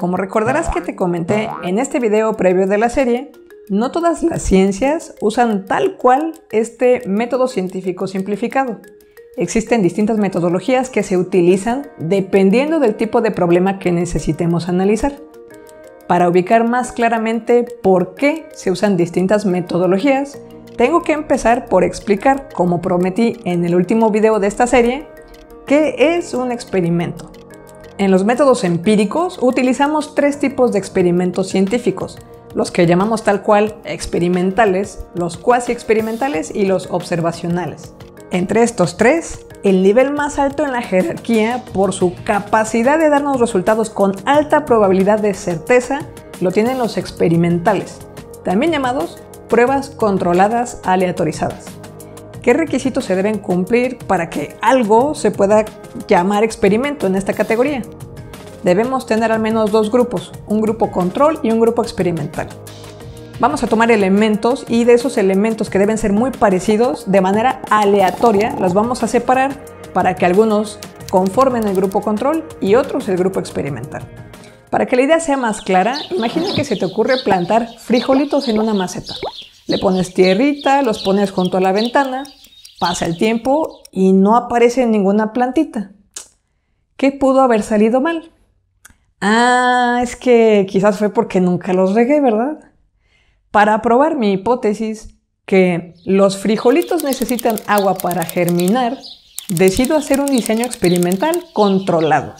Como recordarás que te comenté en este video previo de la serie, no todas las ciencias usan tal cual este método científico simplificado. Existen distintas metodologías que se utilizan dependiendo del tipo de problema que necesitemos analizar. Para ubicar más claramente por qué se usan distintas metodologías, tengo que empezar por explicar, como prometí en el último video de esta serie, qué es un experimento. En los métodos empíricos utilizamos tres tipos de experimentos científicos: los que llamamos tal cual experimentales, los cuasi experimentales y los observacionales. Entre estos tres, el nivel más alto en la jerarquía, por su capacidad de darnos resultados con alta probabilidad de certeza, lo tienen los experimentales, también llamados pruebas controladas aleatorizadas. ¿Qué requisitos se deben cumplir para que algo se pueda llamar experimento en esta categoría? Debemos tener al menos dos grupos, un grupo control y un grupo experimental. Vamos a tomar elementos y de esos elementos que deben ser muy parecidos, de manera aleatoria, los vamos a separar para que algunos conformen el grupo control y otros el grupo experimental. Para que la idea sea más clara, imagina que se te ocurre plantar frijolitos en una maceta. Le pones tierrita, los pones junto a la ventana, pasa el tiempo y no aparece ninguna plantita. ¿Qué pudo haber salido mal? Ah, es que quizás fue porque nunca los regué, ¿verdad? Para probar mi hipótesis que los frijolitos necesitan agua para germinar, decido hacer un diseño experimental controlado.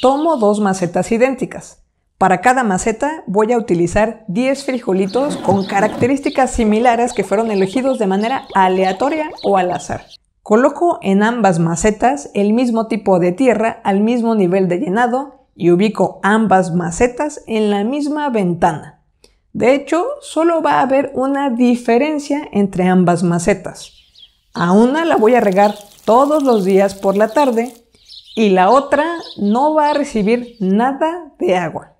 Tomo dos macetas idénticas. Para cada maceta voy a utilizar 10 frijolitos con características similares que fueron elegidos de manera aleatoria o al azar. Coloco en ambas macetas el mismo tipo de tierra al mismo nivel de llenado y ubico ambas macetas en la misma ventana. De hecho, solo va a haber una diferencia entre ambas macetas. A una la voy a regar todos los días por la tarde y la otra no va a recibir nada de agua.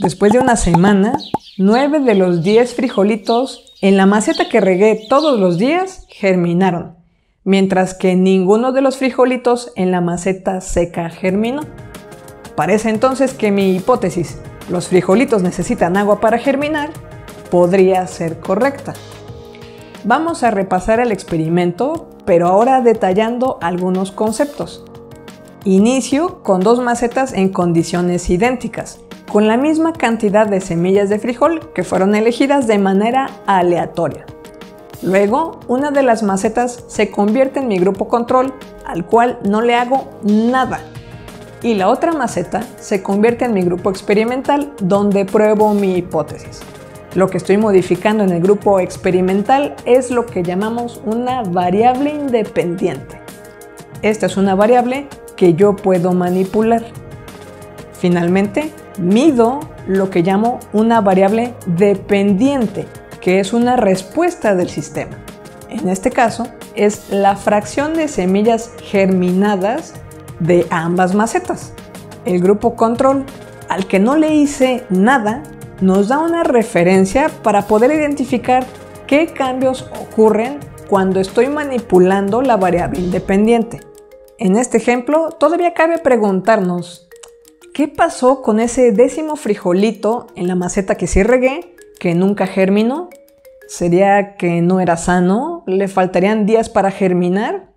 Después de una semana, 9 de los 10 frijolitos en la maceta que regué todos los días germinaron, mientras que ninguno de los frijolitos en la maceta seca germinó. Parece entonces que mi hipótesis, los frijolitos necesitan agua para germinar, podría ser correcta. Vamos a repasar el experimento, pero ahora detallando algunos conceptos. Inicio con dos macetas en condiciones idénticas, con la misma cantidad de semillas de frijol que fueron elegidas de manera aleatoria. Luego, una de las macetas se convierte en mi grupo control, al cual no le hago nada. Y la otra maceta se convierte en mi grupo experimental, donde pruebo mi hipótesis. Lo que estoy modificando en el grupo experimental es lo que llamamos una variable independiente. Esta es una variable que yo puedo manipular. Finalmente, mido lo que llamo una variable dependiente, que es una respuesta del sistema. En este caso, es la fracción de semillas germinadas de ambas macetas. El grupo control, al que no le hice nada, nos da una referencia para poder identificar qué cambios ocurren cuando estoy manipulando la variable independiente. En este ejemplo, todavía cabe preguntarnos ¿qué pasó con ese décimo frijolito en la maceta que sí regué, que nunca germinó? ¿Sería que no era sano? ¿Le faltarían días para germinar?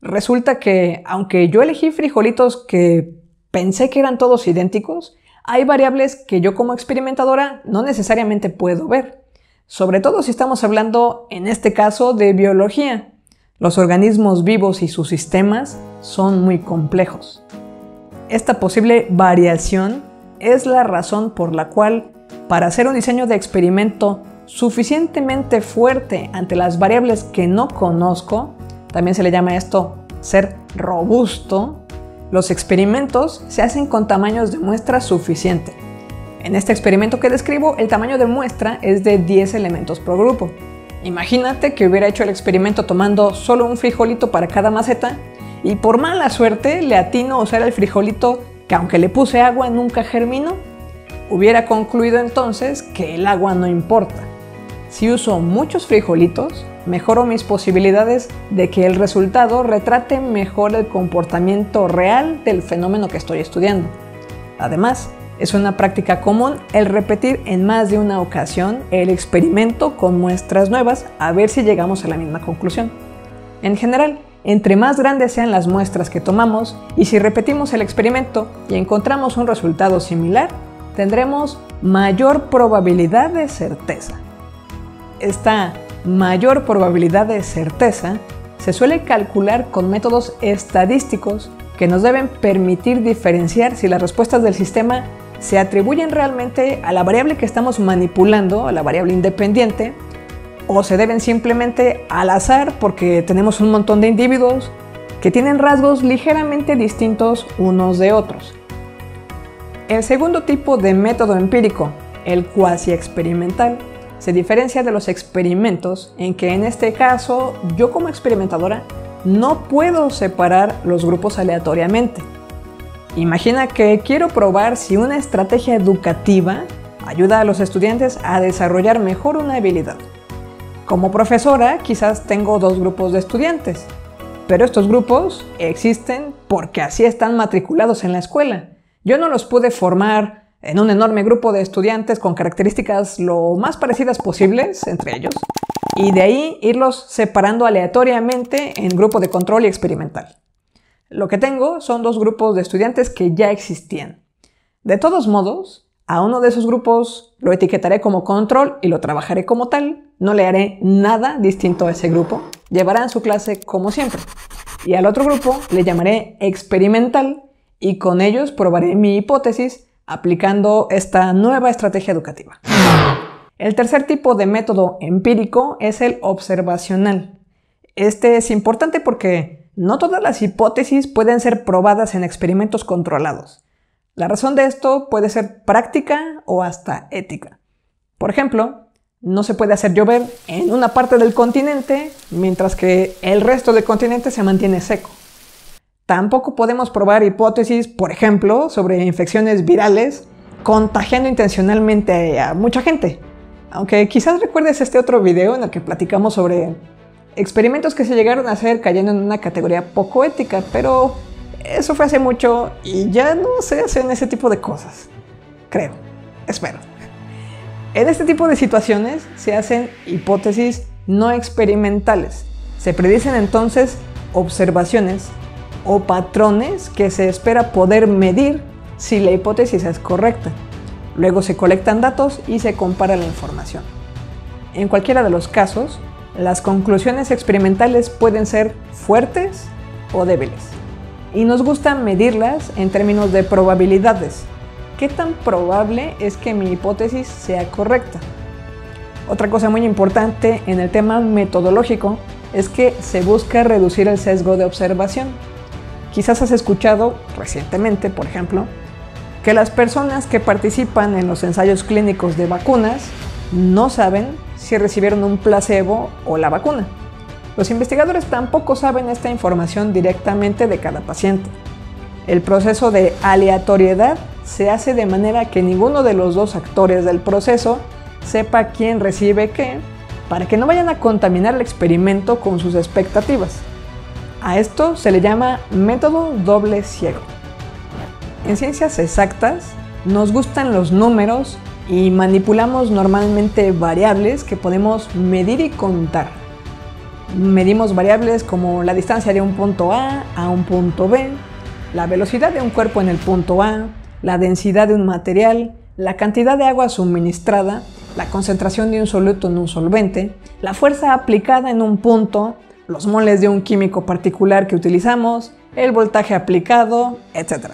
Resulta que, aunque yo elegí frijolitos que pensé que eran todos idénticos, hay variables que yo como experimentadora no necesariamente puedo ver. Sobre todo si estamos hablando, en este caso, de biología. Los organismos vivos y sus sistemas son muy complejos. Esta posible variación es la razón por la cual, para hacer un diseño de experimento suficientemente fuerte ante las variables que no conozco, también se le llama esto ser robusto, los experimentos se hacen con tamaños de muestra suficiente. En este experimento que describo, el tamaño de muestra es de 10 elementos por grupo. Imagínate que hubiera hecho el experimento tomando solo un frijolito para cada maceta y por mala suerte le atino a usar el frijolito que, aunque le puse agua, nunca germinó. Hubiera concluido entonces que el agua no importa. Si uso muchos frijolitos, mejoro mis posibilidades de que el resultado retrate mejor el comportamiento real del fenómeno que estoy estudiando. Además, Es una práctica común el repetir en más de una ocasión el experimento con muestras nuevas a ver si llegamos a la misma conclusión. En general, entre más grandes sean las muestras que tomamos y si repetimos el experimento y encontramos un resultado similar, tendremos mayor probabilidad de certeza. Esta mayor probabilidad de certeza se suele calcular con métodos estadísticos que nos deben permitir diferenciar si las respuestas del sistema se atribuyen realmente a la variable que estamos manipulando, a la variable independiente, o se deben simplemente al azar porque tenemos un montón de individuos que tienen rasgos ligeramente distintos unos de otros. El segundo tipo de método empírico, el cuasi experimental, se diferencia de los experimentos en que en este caso yo como experimentadora no puedo separar los grupos aleatoriamente. Imagina que quiero probar si una estrategia educativa ayuda a los estudiantes a desarrollar mejor una habilidad. Como profesora, quizás tengo dos grupos de estudiantes, pero estos grupos existen porque así están matriculados en la escuela. Yo no los pude formar en un enorme grupo de estudiantes con características lo más parecidas posibles entre ellos, y de ahí irlos separando aleatoriamente en grupo de control y experimental. Lo que tengo son dos grupos de estudiantes que ya existían. De todos modos, a uno de esos grupos lo etiquetaré como control y lo trabajaré como tal. No le haré nada distinto a ese grupo. Llevarán su clase como siempre. Y al otro grupo le llamaré experimental y con ellos probaré mi hipótesis aplicando esta nueva estrategia educativa. El tercer tipo de método empírico es el observacional. Este es importante porque no todas las hipótesis pueden ser probadas en experimentos controlados. La razón de esto puede ser práctica o hasta ética. Por ejemplo, no se puede hacer llover en una parte del continente mientras que el resto del continente se mantiene seco. Tampoco podemos probar hipótesis, por ejemplo, sobre infecciones virales contagiando intencionalmente a mucha gente. Aunque quizás recuerdes este otro video en el que platicamos sobre experimentos que se llegaron a hacer cayendo en una categoría poco ética, pero eso fue hace mucho y ya no se hacen ese tipo de cosas. Creo. Espero. En este tipo de situaciones se hacen hipótesis no experimentales. Se predicen entonces observaciones o patrones que se espera poder medir si la hipótesis es correcta. Luego se colectan datos y se compara la información. En cualquiera de los casos, las conclusiones experimentales pueden ser fuertes o débiles. Y nos gusta medirlas en términos de probabilidades. ¿Qué tan probable es que mi hipótesis sea correcta? Otra cosa muy importante en el tema metodológico es que se busca reducir el sesgo de observación. Quizás has escuchado recientemente, por ejemplo, que las personas que participan en los ensayos clínicos de vacunas no saben si recibieron un placebo o la vacuna. Los investigadores tampoco saben esta información directamente de cada paciente. El proceso de aleatoriedad se hace de manera que ninguno de los dos actores del proceso sepa quién recibe qué, para que no vayan a contaminar el experimento con sus expectativas. A esto se le llama método doble ciego. En ciencias exactas, nos gustan los números y manipulamos normalmente variables que podemos medir y contar. Medimos variables como la distancia de un punto A a un punto B, la velocidad de un cuerpo en el punto A, la densidad de un material, la cantidad de agua suministrada, la concentración de un soluto en un solvente, la fuerza aplicada en un punto, los moles de un químico particular que utilizamos, el voltaje aplicado, etc.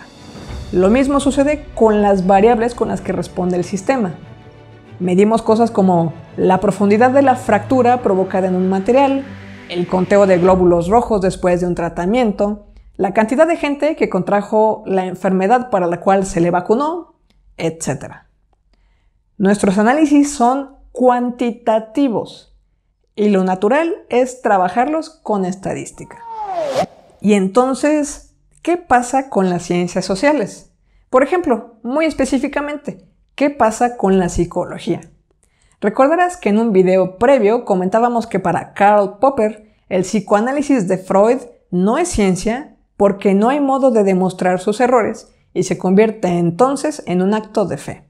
Lo mismo sucede con las variables con las que responde el sistema. Medimos cosas como la profundidad de la fractura provocada en un material, el conteo de glóbulos rojos después de un tratamiento, la cantidad de gente que contrajo la enfermedad para la cual se le vacunó, etc. Nuestros análisis son cuantitativos y lo natural es trabajarlos con estadística. Y entonces, ¿qué pasa con las ciencias sociales? Por ejemplo, muy específicamente, ¿qué pasa con la psicología? Recordarás que en un video previo comentábamos que para Karl Popper, el psicoanálisis de Freud no es ciencia porque no hay modo de demostrar sus errores y se convierte entonces en un acto de fe.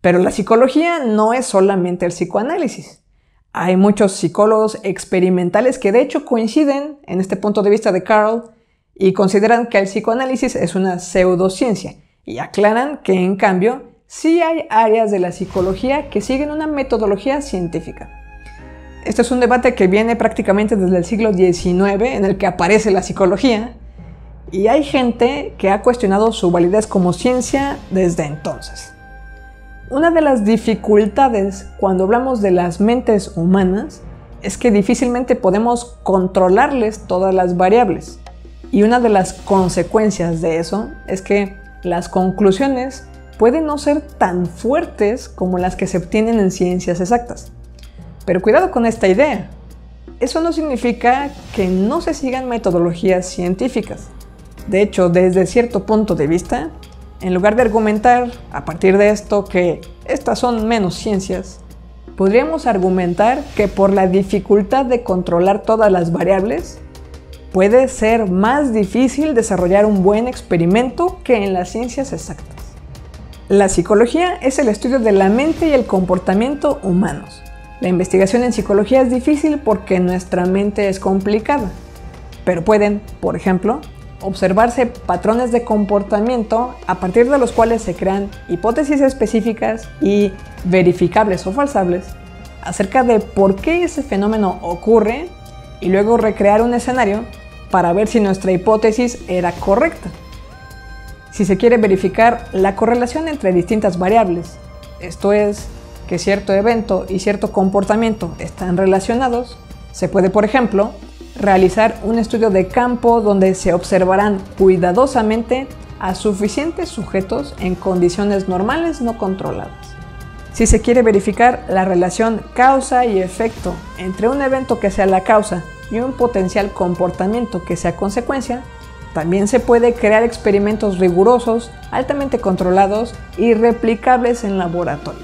Pero la psicología no es solamente el psicoanálisis. Hay muchos psicólogos experimentales que de hecho coinciden en este punto de vista de Karl y consideran que el psicoanálisis es una pseudociencia y aclaran que en cambio sí hay áreas de la psicología que siguen una metodología científica. Este es un debate que viene prácticamente desde el siglo XIX en el que aparece la psicología y hay gente que ha cuestionado su validez como ciencia desde entonces. Una de las dificultades cuando hablamos de las mentes humanas es que difícilmente podemos controlarles todas las variables. Y una de las consecuencias de eso es que las conclusiones pueden no ser tan fuertes como las que se obtienen en ciencias exactas. Pero cuidado con esta idea. Eso no significa que no se sigan metodologías científicas. De hecho, desde cierto punto de vista, en lugar de argumentar a partir de esto que estas son menos ciencias, podríamos argumentar que por la dificultad de controlar todas las variables, puede ser más difícil desarrollar un buen experimento que en las ciencias exactas. La psicología es el estudio de la mente y el comportamiento humanos. La investigación en psicología es difícil porque nuestra mente es complicada, pero pueden, por ejemplo, observarse patrones de comportamiento a partir de los cuales se crean hipótesis específicas y verificables o falsables acerca de por qué ese fenómeno ocurre y luego recrear un escenario para ver si nuestra hipótesis era correcta. Si se quiere verificar la correlación entre distintas variables, esto es, que cierto evento y cierto comportamiento están relacionados, se puede, por ejemplo, realizar un estudio de campo donde se observarán cuidadosamente a suficientes sujetos en condiciones normales no controladas. Si se quiere verificar la relación causa y efecto entre un evento que sea la causa y un potencial comportamiento que sea consecuencia, también se puede crear experimentos rigurosos, altamente controlados y replicables en laboratorio.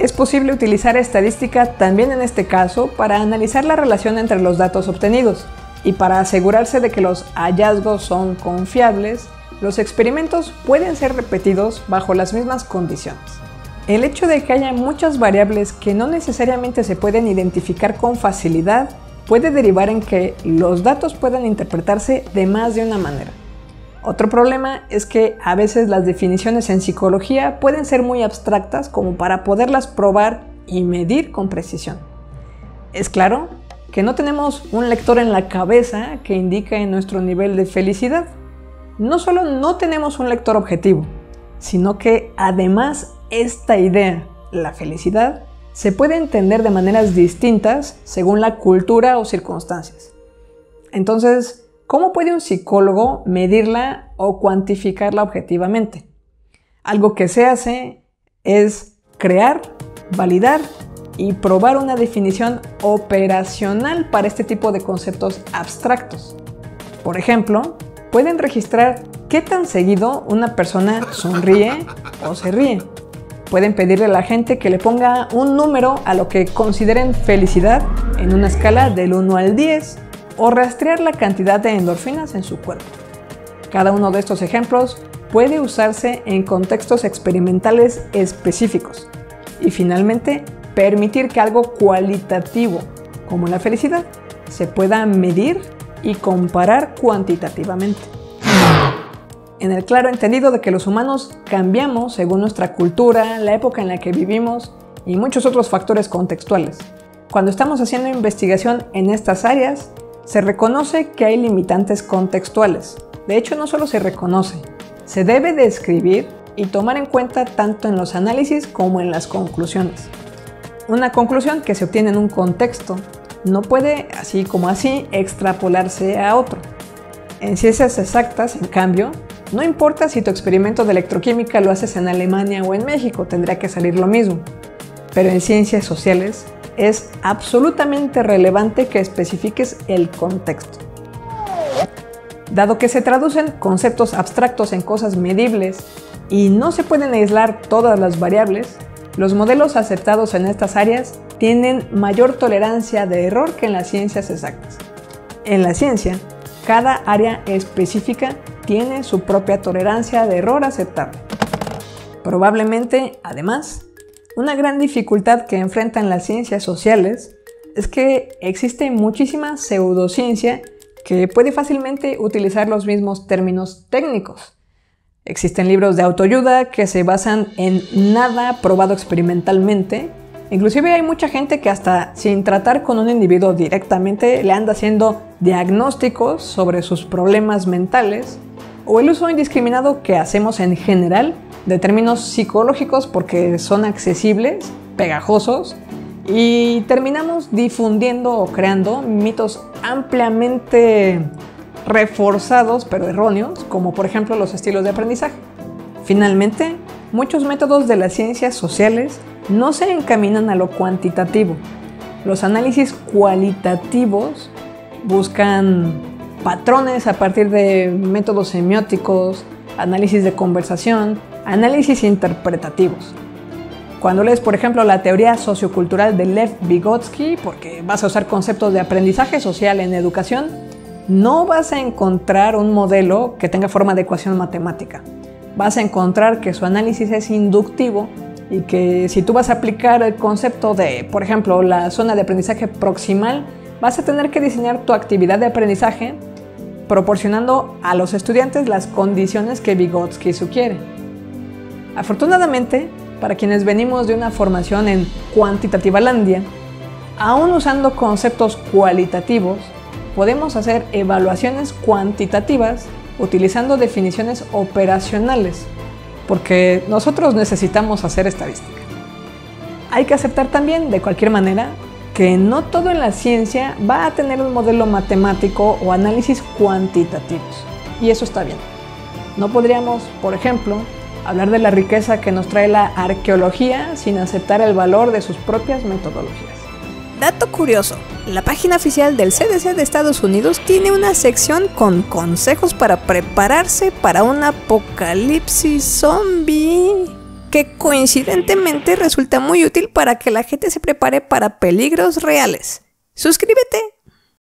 Es posible utilizar estadística también en este caso para analizar la relación entre los datos obtenidos y para asegurarse de que los hallazgos son confiables, los experimentos pueden ser repetidos bajo las mismas condiciones. El hecho de que haya muchas variables que no necesariamente se pueden identificar con facilidad puede derivar en que los datos puedan interpretarse de más de una manera. Otro problema es que a veces las definiciones en psicología pueden ser muy abstractas como para poderlas probar y medir con precisión. Es claro que no tenemos un lector en la cabeza que indique nuestro nivel de felicidad. No solo no tenemos un lector objetivo, sino que además esta idea, la felicidad, se puede entender de maneras distintas según la cultura o circunstancias. Entonces, ¿cómo puede un psicólogo medirla o cuantificarla objetivamente? Algo que se hace es crear, validar y probar una definición operacional para este tipo de conceptos abstractos. Por ejemplo, pueden registrar qué tan seguido una persona sonríe o se ríe. Pueden pedirle a la gente que le ponga un número a lo que consideren felicidad en una escala del 1 al 10. O rastrear la cantidad de endorfinas en su cuerpo. Cada uno de estos ejemplos puede usarse en contextos experimentales específicos y finalmente permitir que algo cualitativo como la felicidad se pueda medir y comparar cuantitativamente. En el claro entendido de que los humanos cambiamos según nuestra cultura, la época en la que vivimos y muchos otros factores contextuales. Cuando estamos haciendo investigación en estas áreas, se reconoce que hay limitantes contextuales. De hecho, no solo se reconoce, se debe describir y tomar en cuenta tanto en los análisis como en las conclusiones. Una conclusión que se obtiene en un contexto no puede, así como así, extrapolarse a otro. En ciencias exactas, en cambio, no importa si tu experimento de electroquímica lo haces en Alemania o en México, tendrá que salir lo mismo. Pero en ciencias sociales, es absolutamente relevante que especifiques el contexto. Dado que se traducen conceptos abstractos en cosas medibles y no se pueden aislar todas las variables, los modelos aceptados en estas áreas tienen mayor tolerancia de error que en las ciencias exactas. En la ciencia, cada área específica tiene su propia tolerancia de error aceptable. Probablemente, además, una gran dificultad que enfrentan las ciencias sociales es que existe muchísima pseudociencia que puede fácilmente utilizar los mismos términos técnicos. Existen libros de autoayuda que se basan en nada probado experimentalmente. Inclusive hay mucha gente que hasta sin tratar con un individuo directamente le anda haciendo diagnósticos sobre sus problemas mentales, o el uso indiscriminado que hacemos en general de términos psicológicos porque son accesibles, pegajosos, y terminamos difundiendo o creando mitos ampliamente reforzados pero erróneos, como por ejemplo los estilos de aprendizaje. Finalmente, muchos métodos de las ciencias sociales no se encaminan a lo cuantitativo. Los análisis cualitativos buscan patrones a partir de métodos semióticos, análisis de conversación, análisis interpretativos. Cuando lees, por ejemplo, la teoría sociocultural de Lev Vygotsky, porque vas a usar conceptos de aprendizaje social en educación, no vas a encontrar un modelo que tenga forma de ecuación matemática. Vas a encontrar que su análisis es inductivo y que si tú vas a aplicar el concepto de, por ejemplo, la zona de aprendizaje proximal, vas a tener que diseñar tu actividad de aprendizaje proporcionando a los estudiantes las condiciones que Vygotsky sugiere. Afortunadamente, para quienes venimos de una formación en Cuantitativalandia, aún usando conceptos cualitativos, podemos hacer evaluaciones cuantitativas utilizando definiciones operacionales, porque nosotros necesitamos hacer estadística. Hay que aceptar también, de cualquier manera, que no todo en la ciencia va a tener un modelo matemático o análisis cuantitativos, y eso está bien. No podríamos, por ejemplo, hablar de la riqueza que nos trae la arqueología sin aceptar el valor de sus propias metodologías. Dato curioso, la página oficial del CDC de Estados Unidos tiene una sección con consejos para prepararse para un apocalipsis zombie, que coincidentemente resulta muy útil para que la gente se prepare para peligros reales. Suscríbete.